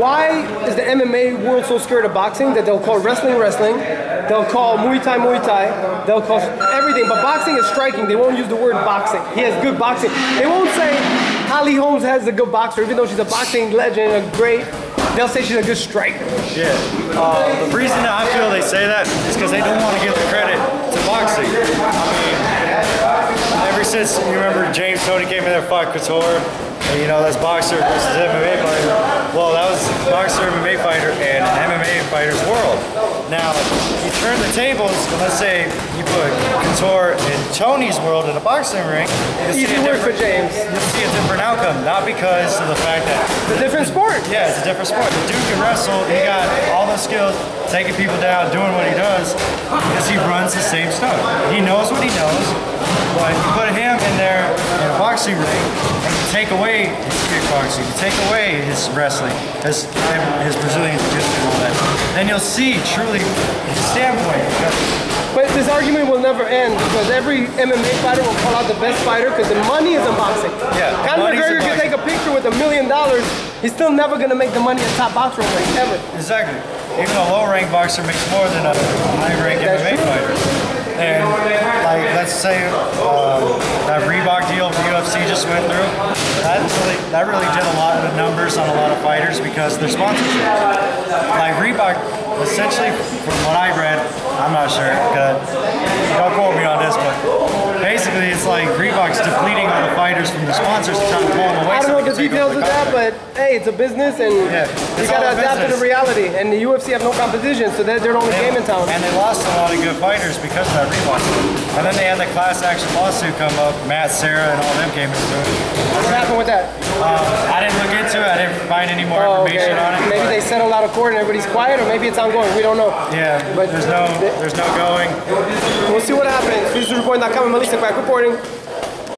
Why is the MMA world so scared of boxing that they'll call wrestling wrestling, they'll call Muay Thai, they'll call everything, but boxing is striking. They won't use the word boxing. He has good boxing. They won't say Holly Holmes has a good boxer, even though she's a boxing legend, a great, they'll say she's a good striker. Yeah. The reason I feel they say that is because they don't want to give the credit to boxing. I mean, ever since, you remember James Toney came in there and fought Couture, and you know, that's boxer versus MMA fighter. Well, that was boxer, MMA fighter, and MMA fighter's world. Now, you turn the tables, let's say you put Couture and Toney's world in a boxing ring, you work for James. You'll see a different outcome, not because of the fact that... It's a different sport. Yeah, it's a different sport. The dude can wrestle, he got all the skills, taking people down, doing what he does, because he runs the same stuff. He knows what he knows, but you put him in there in a boxing ring, and you take away his kickboxing, you take away his wrestling, his Brazilian jiu-jitsu and all that, then you'll see truly his standpoint. But this argument will never end, because every MMA fighter will call out the best fighter because the money is in boxing. Yeah, Conor McGregor can take a picture with $1 million, he's still never going to make the money a top boxer rank, ever. Exactly. Even a low-ranked boxer makes more than a high-ranked MMA fighter. And like, let's say that Reebok deal for UFC just went through, that really did a lot of numbers on a lot of fighters because their sponsorship. Like Reebok, essentially, from what I read, I'm not sure, don't quote me on this, but basically it's like Reebok's depleting all the fighters from the sponsors to try to pull them away. I don't know the details of that, but hey, it's a business, and you gotta adapt to the reality. And the UFC have no competition, so they're the only game in town. And they lost a lot of good fighters because of that. And then they had the class action lawsuit come up. Matt, Sarah, and all them came into it. What happened with that? I didn't look into it. I didn't find any more information on it. Maybe they settled out of court and everybody's quiet, or maybe it's ongoing. We don't know. Yeah, but there's no going. We'll see what happens. News24.com and Melissa Five reporting.